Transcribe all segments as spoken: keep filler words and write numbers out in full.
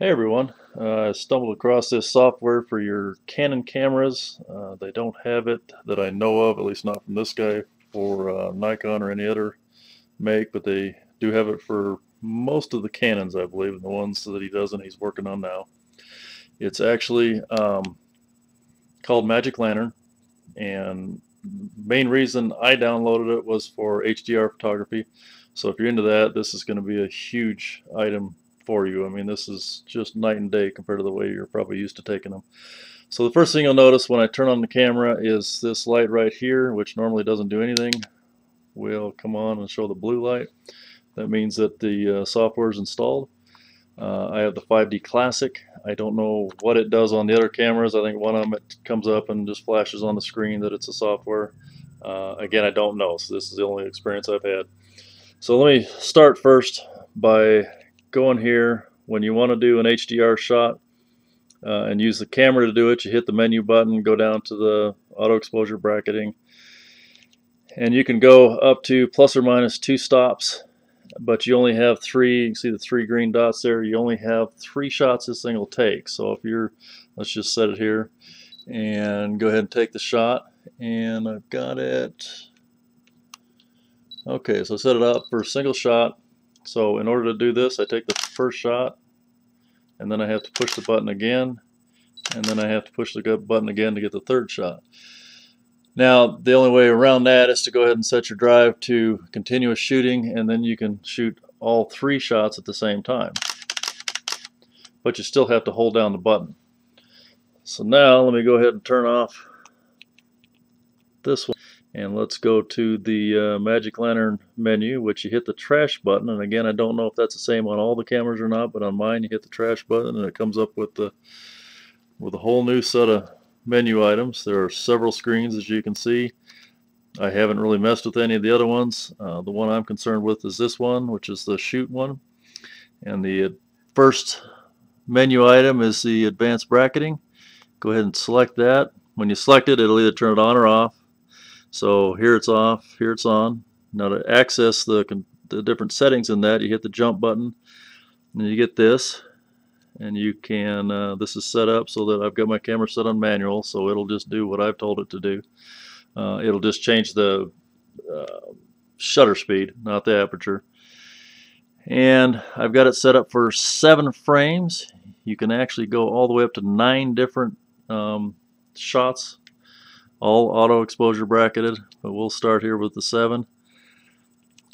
Hey everyone, uh, I stumbled across this software for your Canon cameras. Uh, they don't have it that I know of, at least not from this guy, for uh, Nikon or any other make, but they do have it for most of the Canons, I believe, and the ones that he doesn't, he's working on now. It's actually um, called Magic Lantern, and the main reason I downloaded it was for H D R photography. So if you're into that, this is going to be a huge item for you. I mean, this is just night and day compared to the way you're probably used to taking them. So the first thing you'll notice when I turn on the camera is this light right here, which normally doesn't do anything, will come on and show the blue light. That means that the uh, software is installed. Uh, I have the five D Classic. I don't know what it does on the other cameras. I think one of them it comes up and just flashes on the screen that it's a software. Uh, again, I don't know, so this is the only experience I've had. So let me start first by go in here. When you want to do an H D R shot uh, and use the camera to do it, you hit the menu button, go down to the auto exposure bracketing, and you can go up to plus or minus two stops, but you only have three. You can see the three green dots there. You only have three shots this thing will take. So if you're, let's just set it here and go ahead and take the shot, and I've got it. Okay, so set it up for a single shot. So in order to do this, I take the first shot, and then I have to push the button again, and then I have to push the button again to get the third shot. Now, the only way around that is to go ahead and set your drive to continuous shooting, and then you can shoot all three shots at the same time. But you still have to hold down the button. So now, let me go ahead and turn off this one. And let's go to the uh, Magic Lantern menu, which you hit the trash button. And again, I don't know if that's the same on all the cameras or not, but on mine you hit the trash button and it comes up with the with a whole new set of menu items. There are several screens, as you can see. I haven't really messed with any of the other ones. Uh, the one I'm concerned with is this one, which is the shoot one. And the first menu item is the advanced bracketing. Go ahead and select that. When you select it, it'll either turn it on or off. So here it's off, here it's on. Now to access the, the different settings in that, you hit the jump button and you get this. And you can, uh, this is set up so that I've got my camera set on manual, so it'll just do what I've told it to do. Uh, it'll just change the uh, shutter speed, not the aperture. And I've got it set up for seven frames. You can actually go all the way up to nine different um, shots. All auto exposure bracketed, but we'll start here with the seven.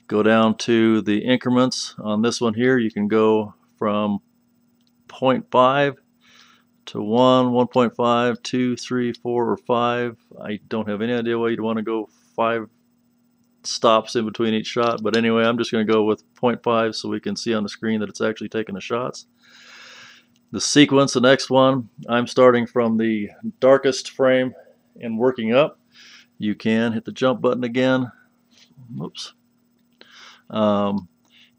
Go down to the increments. On this one here, you can go from zero point five to one, one point five, two, three, four, or five. I don't have any idea why you'd want to go five stops in between each shot, but anyway, I'm just going to go with zero point five so we can see on the screen that it's actually taking the shots. The sequence, the next one, I'm starting from the darkest frame and working up. You can hit the jump button again. Oops. Um,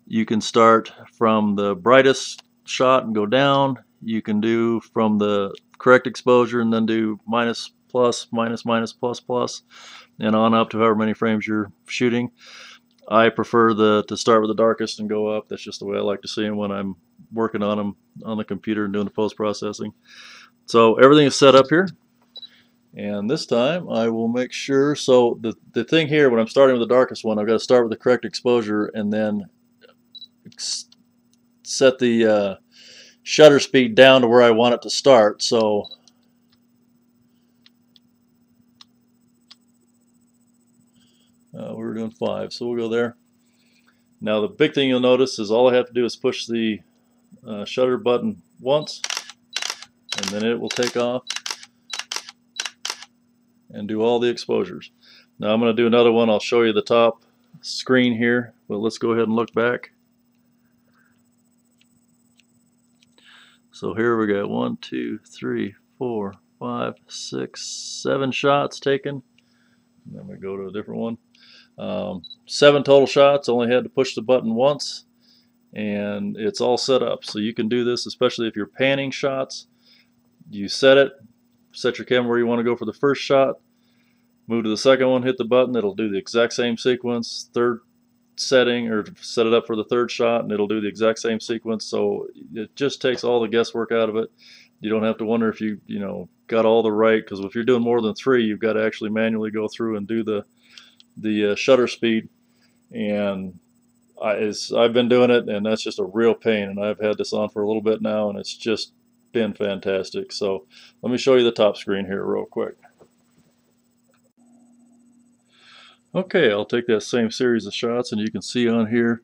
you can start from the brightest shot and go down. You can do from the correct exposure and then do minus, plus, minus, minus, plus, plus, and on up to however many frames you're shooting. I prefer the to start with the darkest and go up. That's just the way I like to see them when I'm working on them on the computer and doing the post-processing. So everything is set up here. And this time I will make sure, so the, the thing here, when I'm starting with the darkest one, I've got to start with the correct exposure and then ex set the uh, shutter speed down to where I want it to start. So uh, we were doing five, so we'll go there. Now the big thing you'll notice is all I have to do is push the uh, shutter button once and then it will take off and do all the exposures. Now I'm going to do another one. I'll show you the top screen here, but let's go ahead and look back. So here we got one, two, three, four, five, six, seven shots taken. And then we go to a different one. Um, seven total shots. Only had to push the button once, and it's all set up. So you can do this, especially if you're panning shots. You set it. Set your camera where you want to go for the first shot, move to the second one, hit the button, it'll do the exact same sequence. Third setting or set it up for the third shot and it'll do the exact same sequence. So it just takes all the guesswork out of it. You don't have to wonder if you, you know, got all the right, because if you're doing more than three, you've got to actually manually go through and do the the uh, shutter speed. And I, it's, I've been doing it, and that's just a real pain. And I've had this on for a little bit now, and it's just been fantastic. So let me show you the top screen here real quick. Okay, I'll take that same series of shots, and you can see on here,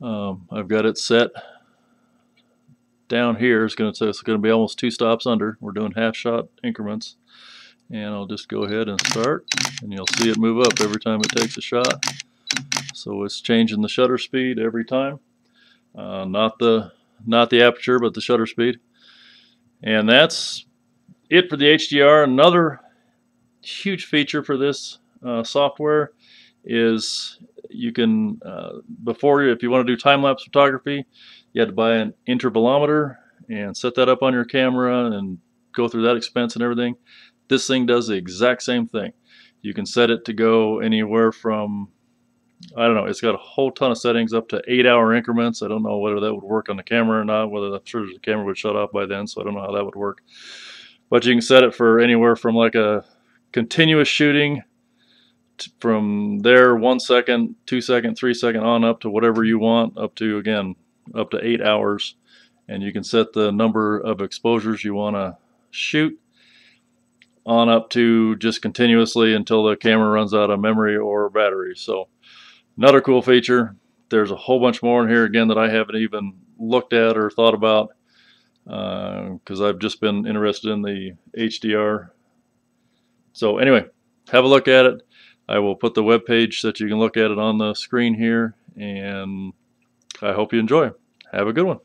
um, I've got it set down here. It's going to, it's going to be almost two stops under. We're doing half shot increments. And I'll just go ahead and start, and you'll see it move up every time it takes a shot. So it's changing the shutter speed every time. Uh, not the not the aperture, but the shutter speed. And that's it for the H D R. Another huge feature for this uh, software is you can, uh, before, if you want to do time-lapse photography, you had to buy an intervalometer and set that up on your camera and go through that expense and everything. This thing does the exact same thing. You can set it to go anywhere from, I don't know, it's got a whole ton of settings up to eight hour increments. I don't know whether that would work on the camera or not, whether I'm sure the camera would shut off by then, so I don't know how that would work. But you can set it for anywhere from like a continuous shooting to, from there, one second, two second, three second on up to whatever you want, up to, again, up to eight hours. And you can set the number of exposures you want to shoot on up to just continuously until the camera runs out of memory or battery. So another cool feature. There's a whole bunch more in here, again, that I haven't even looked at or thought about, because uh, I've just been interested in the H D R. So anyway, have a look at it. I will put the web page so that you can look at it on the screen here, and I hope you enjoy. Have a good one.